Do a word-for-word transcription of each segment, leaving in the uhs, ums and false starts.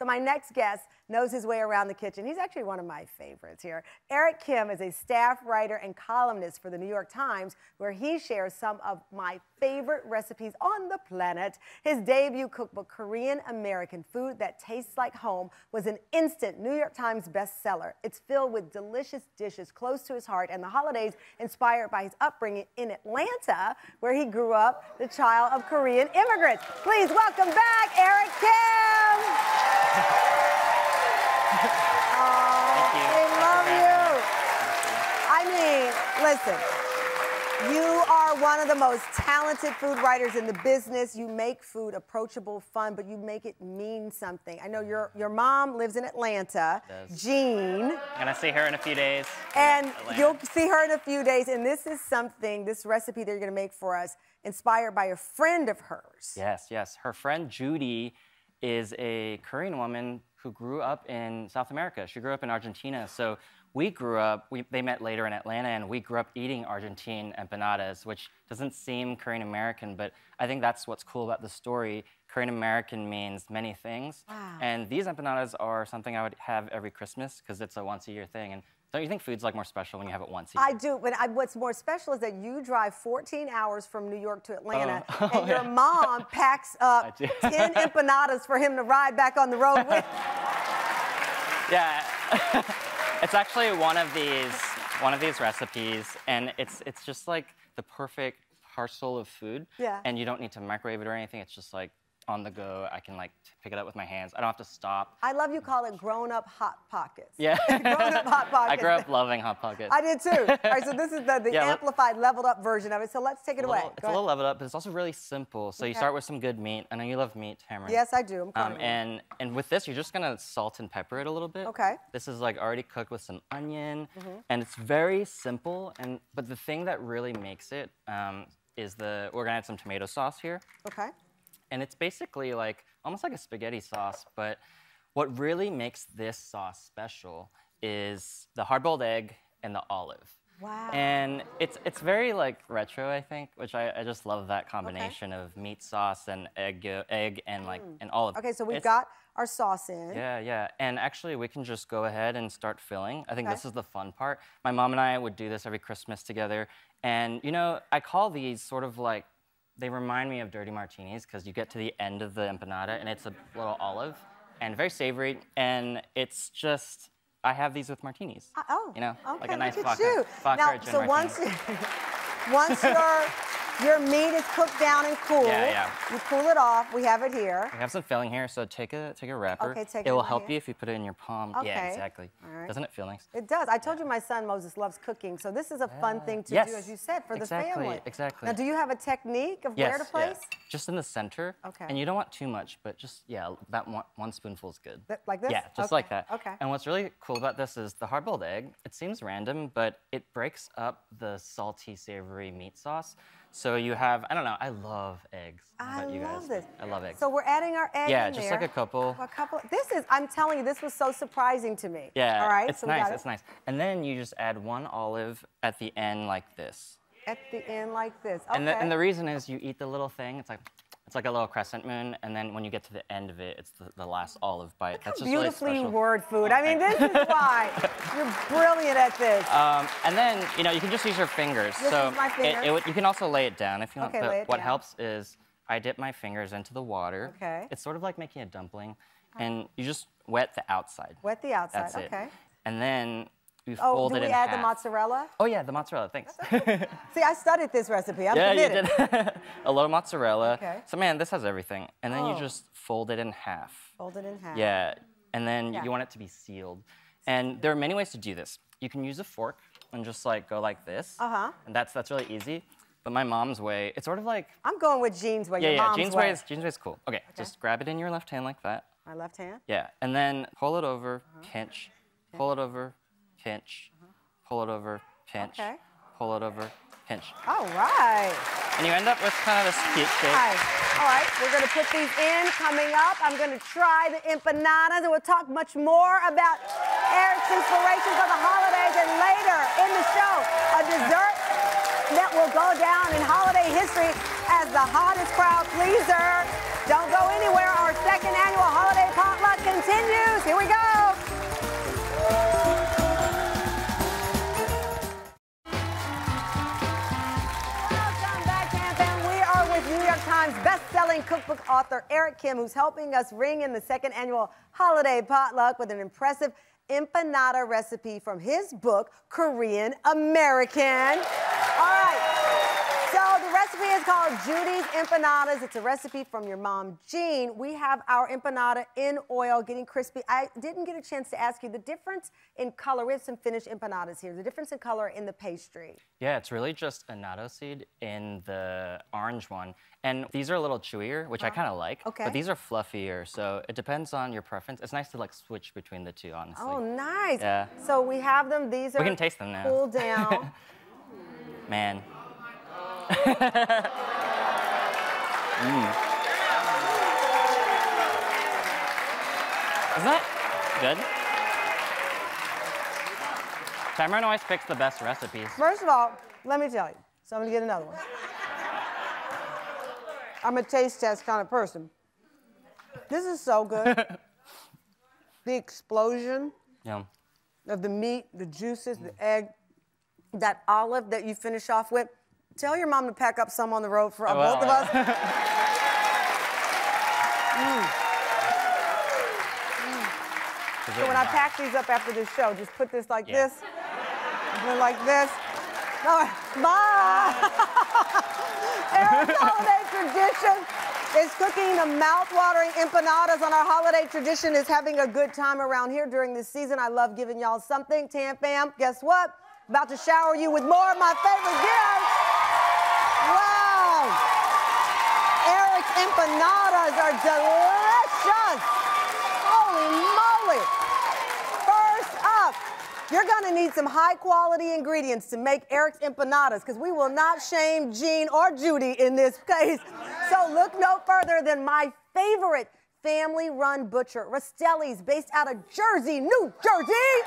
So my next guest knows his way around the kitchen. He's actually one of my favorites here. Eric Kim is a staff writer and columnist for the New York Times, where he shares some of my favorite recipes on the planet. His debut cookbook, Korean American Food That Tastes Like Home, was an instant New York Times bestseller. It's filled with delicious dishes close to his heart and the holidays inspired by his upbringing in Atlanta, where he grew up, the child of Korean immigrants. Please welcome back Eric Kim. Oh, thank you. I love you. I mean, listen, you are one of the most talented food writers in the business. You make food approachable, fun, but you make it mean something. I know your, your mom lives in Atlanta, Jean. And I see her in a few days. And you'll see her in a few days. And this is something, this recipe that you're going to make for us, inspired by a friend of hers. Yes, yes. Her friend Judy is a Korean woman who grew up in South America. She grew up in Argentina. So we grew up, we, they met later in Atlanta, and we grew up eating Argentine empanadas, which doesn't seem Korean American, but I think that's what's cool about the story. Korean American means many things. Wow. And these empanadas are something I would have every Christmas because it's a once a year thing. And don't you think food's like more special when you have it once a year? I do, but I, what's more special is that you drive fourteen hours from New York to Atlanta, oh. Oh, and your yeah. mom packs up ten empanadas for him to ride back on the road with. Yeah, it's actually one of these, one of these recipes, and it's it's just like the perfect parcel of food. Yeah. And you don't need to microwave it or anything. It's just like on the go. I can like pick it up with my hands. I don't have to stop. I love you call it grown-up hot pockets. Yeah. Grown-up hot pockets. I grew up loving hot pockets. I did too. All right, so this is the, the yeah, amplified, leveled up version of it. So let's take it little, away. It's go a ahead. little leveled up, but it's also really simple. So okay. you start with some good meat. I know you love meat, Tamron. Yes, I do. I'm um, and, and with this, you're just gonna salt and pepper it a little bit. Okay. This is like already cooked with some onion, mm-hmm. and it's very simple. And but the thing that really makes it um, is the, we're gonna add some tomato sauce here. Okay. And it's basically like, almost like a spaghetti sauce, but what really makes this sauce special is the hard-boiled egg and the olive. Wow. And it's, it's very like retro, I think, which I, I just love that combination okay. of meat sauce and egg, egg and like, mm. and olive. Okay, so we've it's, got our sauce in. Yeah, yeah, and actually we can just go ahead and start filling. I think okay. this is the fun part. My mom and I would do this every Christmas together. And you know, I call these sort of like, they remind me of dirty martinis because you get to the end of the empanada and it's a little olive and very savory, and it's just, I have these with martinis. Uh, oh, you know, okay, like a nice vodka, vodka now, so once, you, once your your meat is cooked down and cooled, yeah, yeah. you cool it off. We have it here. We have some filling here, so take a take a wrapper. Okay, take it. It will help you if you put it in your palm. Okay. Yeah, exactly. All right. Doesn't it feel nice? It does. I told yeah. you my son Moses loves cooking, so this is a yeah. fun thing to yes. do, as you said, for exactly, the family. Exactly. Now, do you have a technique of yes, where to place? Yeah. Just in the center. Okay. And you don't want too much, but just yeah, that one, one spoonful is good. Th like this? Yeah, just okay. like that. Okay. And what's really cool about this is the hard-boiled egg. It seems random, but it breaks up the salty, savory meat sauce. So you have, I don't know, I love eggs. I you love guys? this. I love eggs. So we're adding our eggs Yeah, in just there. like a couple. A couple. This is, I'm telling you, this was so surprising to me. Yeah, all right, it's so nice, it. it's nice. And then you just add one olive at the end like this. At the end like this, okay. And the, and the reason is you eat the little thing, it's like, it's like a little crescent moon, and then when you get to the end of it, it's the, the last olive bite. Look That's how just beautifully really word food. Oh, I mean, this is why you're brilliant at this. Um, and then, you know, you can just use your fingers. This so is my finger. It, it, you can also lay it down if you okay, want. But lay it what down. helps is I dip my fingers into the water. Okay. It's sort of like making a dumpling, and you just wet the outside. Wet the outside. That's okay. It. And then. You oh, fold do it we in add half. the mozzarella? Oh yeah, the mozzarella, thanks. Okay. See, I studied this recipe, I'm yeah, committed. Yeah, you did. A little mozzarella. Okay. So man, this has everything. And then oh. you just fold it in half. Fold it in half. Yeah, and then yeah. you want it to be sealed. And there are many ways to do this. You can use a fork and just like go like this. Uh-huh. And that's, that's really easy. But my mom's way, it's sort of like... I'm going with Jean's way, yeah, your yeah, mom's Jean's way. way is, Jean's way is cool. Okay, okay, just grab it in your left hand like that. My left hand? Yeah, and then pull it over, uh-huh. pinch, okay. pull it over, pinch, uh-huh. pull it over, pinch, okay. pull it over, pinch. All right. And you end up with kind of this cute shape. All right, All right. we're going to put these in. Coming up, I'm going to try the empanadas, and we'll talk much more about Eric's inspiration for the holidays, and later in the show, a dessert that will go down in holiday history as the hottest crowd pleaser. Don't go anywhere. Our second annual holiday potluck continues. Here we go. Welcome back, Tam Fam. We are with New York Times best-selling cookbook author Eric Kim, who's helping us ring in the second annual holiday potluck with an impressive empanada recipe from his book, Korean American. All right. So the recipe is called Judy's Empanadas. It's a recipe from your mom, Jean. We have our empanada in oil, getting crispy. I didn't get a chance to ask you the difference in color. We have some finished empanadas here. The difference in color in the pastry. Yeah, it's really just annatto seed in the orange one. And these are a little chewier, which huh? I kind of like. Okay. But these are fluffier, so it depends on your preference. It's nice to like switch between the two, honestly. Oh, nice. Yeah. So we have them. These are we can taste them now. Cooled down. Man. mm. Is that good? Tamron always picks the best recipes. First of all, let me tell you, so I'm gonna get another one. I'm a taste test kind of person. This is so good. The explosion Yum. Of the meat, the juices, mm. the egg, that olive that you finish off with. Tell your mom to pack up some on the road for uh, oh, well, both well. of us. mm. Mm. So when I pack these up after this show, just put this like yeah. this, put it like this. All right, bye. Eric's holiday tradition is cooking the mouth-watering empanadas on our holiday tradition is having a good time around here during this season. I love giving y'all something. Tam Fam, guess what? About to shower you with more of my favorite gifts. Wow! Eric's empanadas are delicious! Holy moly! First up, you're gonna need some high-quality ingredients to make Eric's empanadas, because we will not shame Jean or Judy in this case. So look no further than my favorite family-run butcher, Rastelli's, based out of Jersey, New Jersey.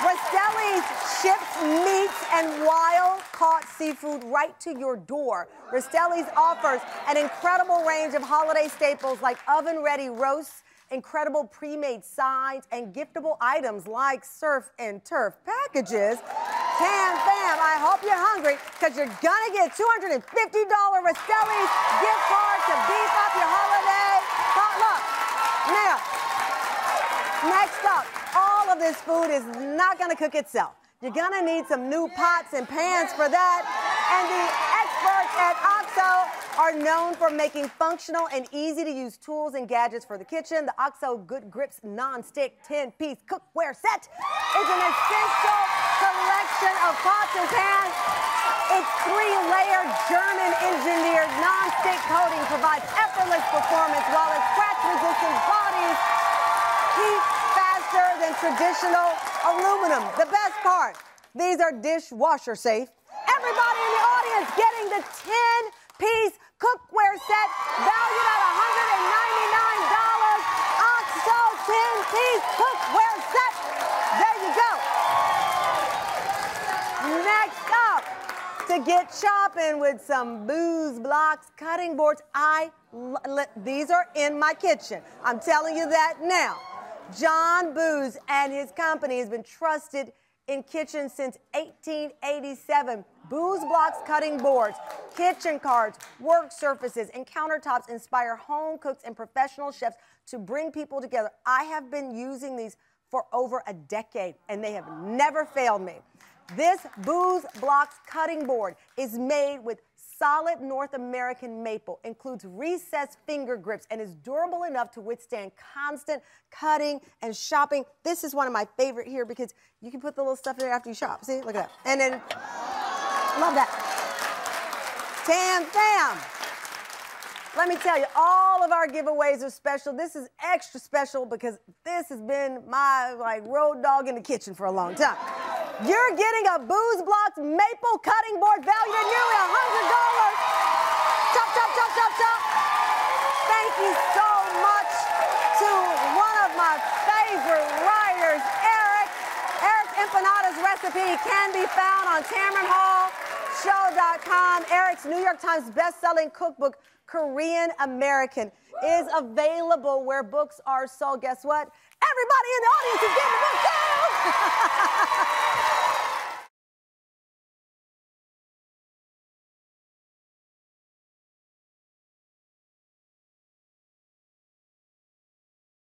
Rastelli's ships meats and wild-caught seafood right to your door. Rastelli's offers an incredible range of holiday staples like oven-ready roasts, incredible pre-made sides, and giftable items like surf and turf packages. Tam Fam, I hope you're hungry, because you're gonna get a two hundred fifty dollar Rastelli's gift card to beef up your holiday potluck. Now, next up, all of this food is not gonna cook itself. You're gonna need some new pots and pans for that. And the experts at OXO are known for making functional and easy to use tools and gadgets for the kitchen. The OXO Good Grips non-stick ten piece cookware set is an essential collection of pots and pans. Its three-layer German-engineered non-stick coating provides effortless performance while its scratch-resistant bodies keep faster than traditional aluminum. The best part, these are dishwasher safe. Everybody in the audience getting the ten piece cookware set valued at one hundred ninety-nine dollars. OXO ten piece cookware set. There you go. Next up, to get chopping with some Boos Blocks cutting boards. I these are in my kitchen. I'm telling you that now. John Boos and his company has been trusted in kitchens since eighteen eighty-seven. Boos Blocks cutting boards, kitchen cards, work surfaces, and countertops inspire home cooks and professional chefs to bring people together. I have been using these for over a decade, and they have never failed me. This Boos Blocks cutting board is made with solid North American maple, includes recessed finger grips, and is durable enough to withstand constant cutting and chopping. This is one of my favorite here because you can put the little stuff in there after you chop. See, look at that. And then, love that. Tam Fam. Let me tell you, all of our giveaways are special. This is extra special because this has been my like road dog in the kitchen for a long time. You're getting a Boos Blocks maple cutting board valued at nearly one hundred dollars. Chop, chop, chop, chop, chop. Thank you so much to one of my favorite writers, Eric. Eric's empanadas recipe can be found on Tamron Hall Show dot com. Eric's New York Times best-selling cookbook, Korean American. is available where books are sold. Guess what? Everybody in the audience is getting a book too!